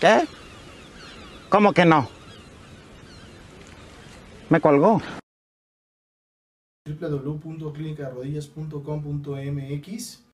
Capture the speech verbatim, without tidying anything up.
¿Qué? ¿Cómo que no? Me colgó. doble u doble u doble u punto clínica de rodillas punto com punto m x